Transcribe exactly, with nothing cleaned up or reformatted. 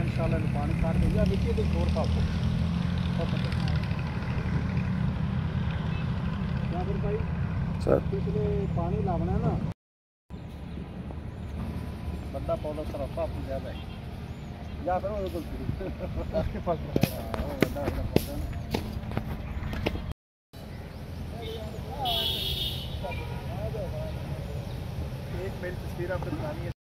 इंशाल्लाह पानी सार देगा नीचे तो जोर था भाई सर पिछले पानी लावना है ना बंदा पौधा सराफा अपनी ज्यादा है या फिर वो कुछ उसके पास पड़ेगा वो बंदा अपना पौधा एक मेरी तस्वीर आपको दिखानी है।